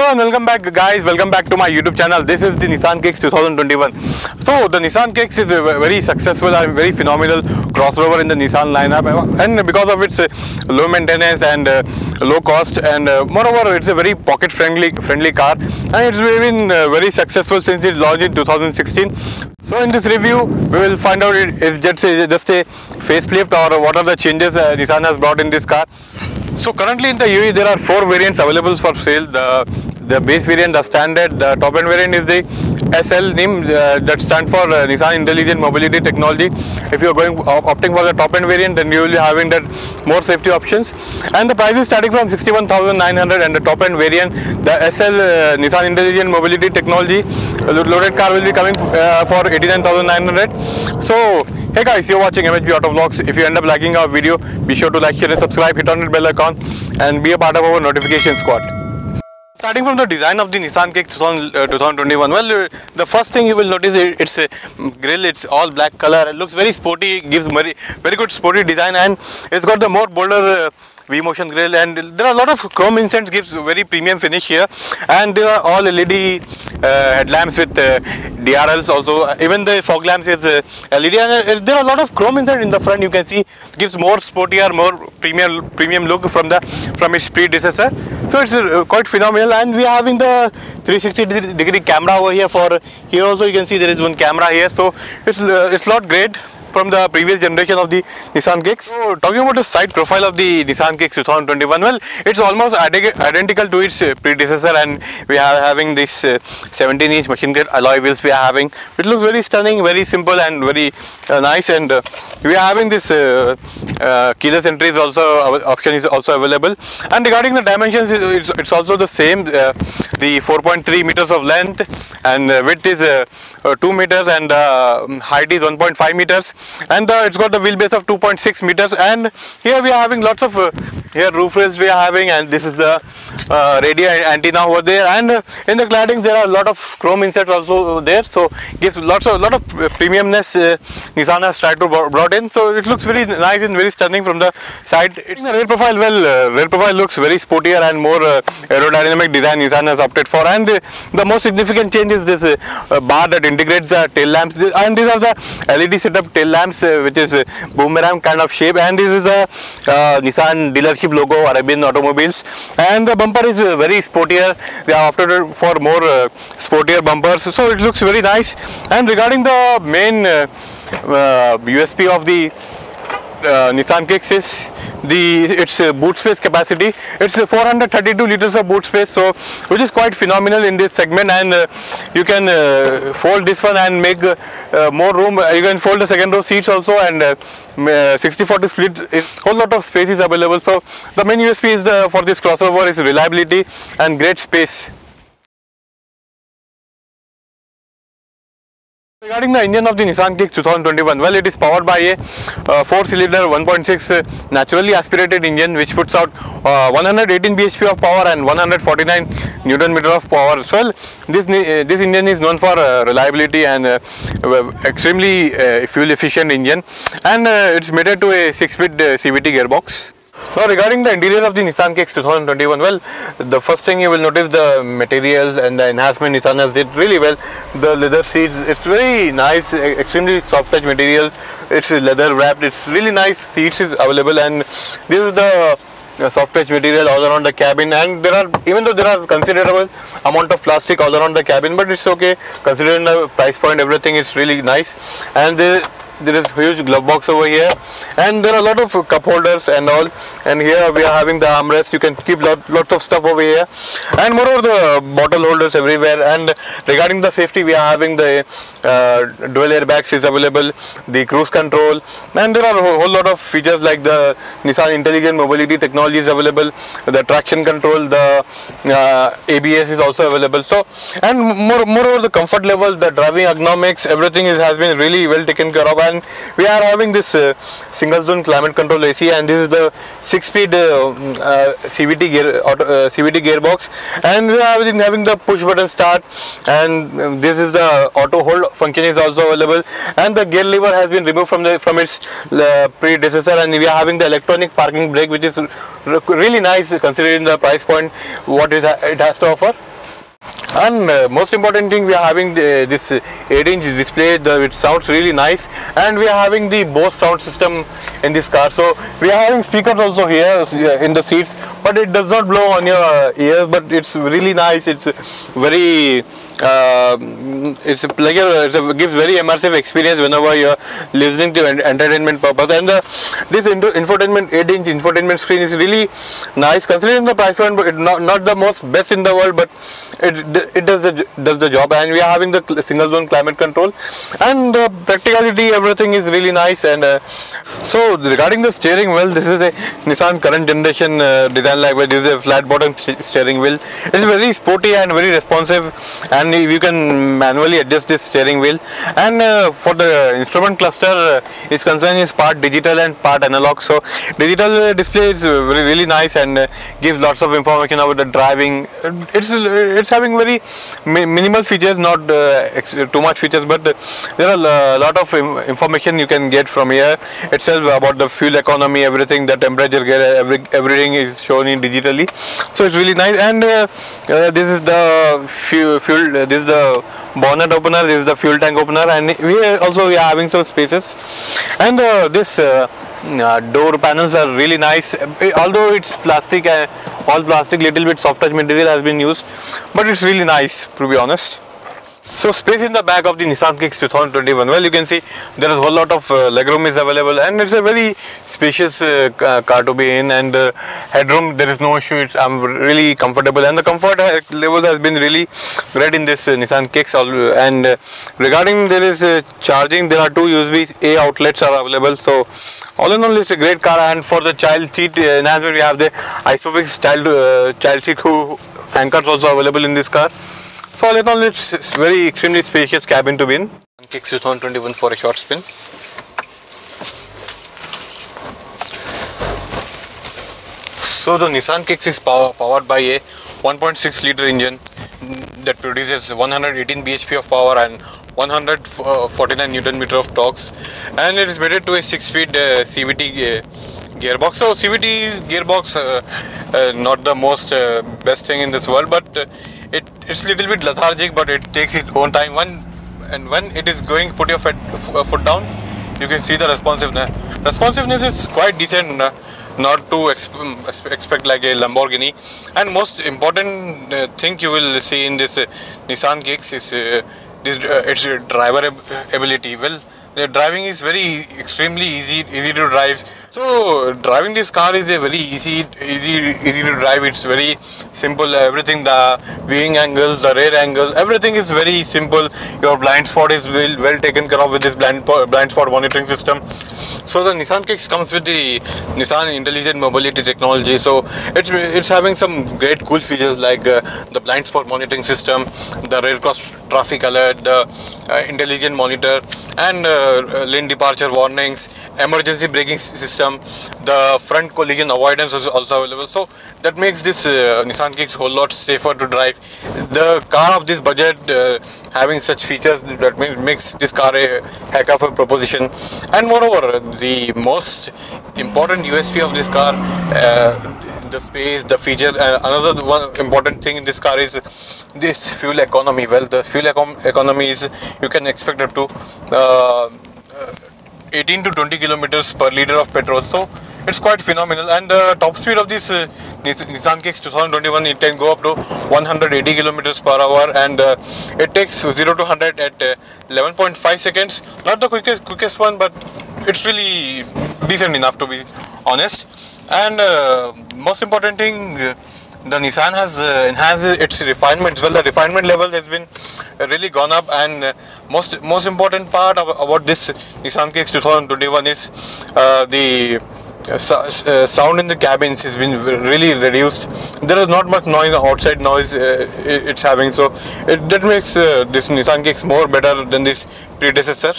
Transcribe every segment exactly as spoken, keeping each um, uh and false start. Hello and welcome back guys, welcome back to my YouTube channel. This is the Nissan Kicks twenty twenty-one. So the Nissan Kicks is a very successful and very phenomenal crossover in the Nissan lineup, and because of its low maintenance and uh, low cost, and uh, moreover it's a very pocket friendly friendly car, and it's been uh, very successful since it launched in two thousand sixteen. So in this review we will find out it is just a, just a facelift or what are the changes uh, Nissan has brought in this car. So currently in the U A E there are four variants available for sale. The the base variant, the standard, the top end variant is the S L NIM, uh, that stands for uh, Nissan Intelligent Mobility Technology. If you are going uh, opting for the top end variant, then you will be having that more safety options, and the price is starting from sixty-one thousand nine hundred, and the top end variant, the S L uh, Nissan Intelligent Mobility Technology uh, loaded car will be coming uh, for eighty-nine thousand nine hundred. So hey guys, you're watching M H B Auto Vlogs. If you end up liking our video, be sure to like, share and subscribe, hit on the bell icon and be a part of our notification squad. Starting from the design of the Nissan Kicks twenty twenty-one, well, the first thing you will notice, it's a grille, it's all black color, it looks very sporty, gives very, very good sporty design, and it's got the more bolder uh, V-motion grille, and there are a lot of chrome incense, gives very premium finish here, and there are all L E D uh, headlamps with uh, D R Ls also, even the fog lamps is uh, L E D, and there are a lot of chrome incense in the front, you can see, gives more sportier, more premium premium look from the from its predecessor. So it's uh, quite phenomenal, and we are having the three sixty degree camera over here. For here also you can see there is one camera here, so it's uh, it's not great from the previous generation of the Nissan Kicks. So talking about the side profile of the Nissan Kicks twenty twenty-one, well, it's almost identical to its predecessor, and we are having this seventeen inch machine grade alloy wheels we are having. It looks very stunning, very simple and very uh, nice, and uh, we are having this uh, uh, keyless entries also, our option is also available. And regarding the dimensions, it's, it's also the same, uh, the four point three meters of length, and uh, width is uh, uh, two meters, and uh, height is one point five meters. And uh, it's got the wheelbase of two point six meters, and here we are having lots of uh, here roof rails we are having, and this is the uh, radio antenna over there, and uh, in the claddings there are a lot of chrome inserts also there, so gives lots of lot of premiumness uh, Nissan has tried to brought in. So it looks very nice and very stunning from the side. It's the rear profile, well, uh, rear profile looks very sportier and more uh, aerodynamic design Nissan has opted for, and uh, the most significant change is this uh, bar that integrates the tail lamps, and these are the L E D setup tail lamps uh, which is a boomerang kind of shape, and this is a uh, Nissan dealership logo, Arabian Automobiles, and the bumper is uh, very sportier, they are after for more uh, sportier bumpers, so it looks very nice. And regarding the main uh, uh, U S P of the uh, Nissan Kicks is the its uh, boot space capacity. It's uh, four hundred thirty-two liters of boot space, so which is quite phenomenal in this segment, and uh, you can uh, fold this one and make uh, uh, more room. You can fold the second row seats also, and uh, sixty forty split is whole lot of space is available. So the main U S P is the, for this crossover is reliability and great space. Regarding the engine of the Nissan Kicks twenty twenty-one, well, it is powered by a uh, four cylinder one point six uh, naturally aspirated engine which puts out uh, one hundred eighteen B H P of power and one hundred forty-nine newton meter of power. So well, this uh, this engine is known for uh, reliability and uh, extremely uh, fuel efficient engine, and uh, it's mated to a six speed uh, C V T gearbox. Now regarding the interior of the Nissan Kicks twenty twenty-one, well, the first thing you will notice the materials and the enhancement Nissan has did really well. The leather seats, it's very nice, extremely soft touch material, it's leather wrapped, it's really nice seats is available, and this is the soft touch material all around the cabin, and there are, even though there are considerable amount of plastic all around the cabin, but it's okay considering the price point, everything is really nice. And the there is huge glove box over here, and there are a lot of cup holders and all, and here we are having the armrest, you can keep lot, lots of stuff over here, and moreover the bottle holders everywhere. And regarding the safety, we are having the uh, dual airbags is available, the cruise control, and there are a whole lot of features like the Nissan Intelligent Mobility Technology is available, the traction control, the uh, A B S is also available. So, and more, moreover the comfort level, the driving ergonomics, everything is, has been really well taken care of. and we are having this uh, single zone climate control A C, and this is the six speed uh, uh, C V T gear auto, uh, C V T gearbox, and we are having the push button start, and um, this is the auto hold function is also available, and the gear lever has been removed from the from its uh, predecessor, and we are having the electronic parking brake, which is really nice considering the price point what is it has to offer. And uh, most important thing, we are having the, this eight inch display, the, it sounds really nice, and we are having the Bose sound system in this car. So we are having speakers also here in the seats, but it does not blow on your ears, but it's really nice. It's very uh, it's like a, it's a, gives very immersive experience whenever you are listening to entertainment purpose. And the, this infotainment eight inch infotainment screen is really nice considering the price point, but it's not, not the most best in the world, but it it does the does the job. And we are having the single zone climate control, and the practicality, everything is really nice. And uh, so regarding the steering wheel, this is a Nissan current generation uh, design, like this is a flat bottom steering wheel. It's very sporty and very responsive, and you can manually adjust this steering wheel. And uh, for the instrument cluster uh, is concerned, is part digital and part analog. So digital uh, display is uh, really, really nice, and uh, gives lots of information about the driving. It's it's having very minimal features, not uh, too much features, but uh, there are a lot of information you can get from here itself about the fuel economy, everything, the temperature, every, everything is shown in digitally. So it's really nice. And uh, uh, this is the fuel, fuel uh, this is the bonnet opener, this is the fuel tank opener, and we are also we are having some spaces. And uh, this uh, uh, door panels are really nice, although it's plastic, uh, all plastic, little bit soft touch material has been used, but it's really nice, to be honest. So space in the back of the Nissan Kicks two thousand twenty-one, well, you can see there is a whole lot of uh, legroom is available, and it's a very spacious uh, car to be in, and uh, headroom, there is no issue. It's, I'm really comfortable, and the comfort level has been really great in this uh, Nissan Kicks. And uh, regarding there is uh, charging, there are two U S B A outlets are available. So all in all, it's a great car. And for the child seat enhancement, we have the Isofix child, uh, child seat who anchors also available in this car. So all in all, it's very extremely spacious cabin to be in. Kicks two thousand twenty-one for a short spin. So the Nissan Kicks is power, powered by a one point six liter engine that produces one hundred eighteen B H P of power and one hundred forty-nine newton meter of torques, and it is mated to a six speed uh, C V T uh, gearbox. So C V T gearbox, uh, uh, not the most uh, best thing in this world, but uh, It, it's a little bit lethargic, but it takes its own time. When, and when it is going, put your foot, foot down, you can see the responsiveness. Responsiveness is quite decent, not to exp expect like a Lamborghini. And most important uh, thing you will see in this uh, Nissan Kicks is uh, this, uh, its uh, driver ability. Well, the driving is very extremely easy, easy to drive. So driving this car is a very easy, easy, easy to drive. It's very simple. Everything, the viewing angles, the rear angle, everything is very simple. Your blind spot is well, well taken care of with this blind blind spot monitoring system. So the Nissan Kicks comes with the Nissan Intelligent Mobility technology. So it's it's having some great cool features like uh, the blind spot monitoring system, the rear cross traffic alert, the uh, intelligent monitor, and uh, lane departure warnings, emergency braking system, the front collision avoidance is also available. So that makes this uh, Nissan Kicks whole lot safer to drive. The car of this budget uh, having such features, that makes this car a heck of a proposition. And moreover, the most important U S P of this car, uh, the space, the features. Uh, another one important thing in this car is this fuel economy. Well, the fuel econ economy is, you can expect up to uh, eighteen to twenty kilometers per liter of petrol. So it's quite phenomenal. And the top speed of this uh, Nissan Kicks two thousand twenty-one, it can go up to one hundred eighty kilometers per hour, and uh, it takes zero to one hundred at uh, eleven point five seconds. Not the quickest quickest one, but it's really decent enough, to be honest. And uh, most important thing, uh, the Nissan has uh, enhanced its refinements. Well, the refinement level has been really gone up, and uh, most most important part of, about this Nissan Kicks two thousand twenty-one is uh, the uh, so, uh, sound in the cabins has been really reduced. There is not much noise, outside noise uh, it's having, so it, that makes uh, this Nissan Kicks more better than this predecessor.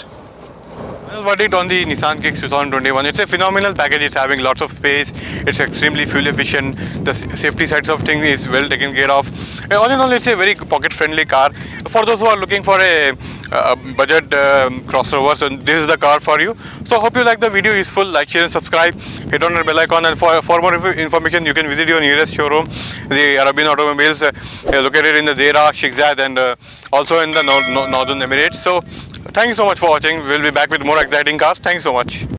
Verdict on the Nissan Kicks two thousand twenty-one. It's a phenomenal package. It's having lots of space. It's extremely fuel efficient. The safety sides of things is well taken care of. And all in all, it's a very pocket friendly car. For those who are looking for a uh, budget um, crossover, so this is the car for you. So hope you like the video useful. Like, share and subscribe. Hit on the bell icon. And for, for more information, you can visit your nearest showroom. The Arabian Automobiles uh, located in the Deira, Shikzad and uh, also in the no no Northern Emirates. So thank you so much for watching. We'll be back with more exciting cars. Thank you so much.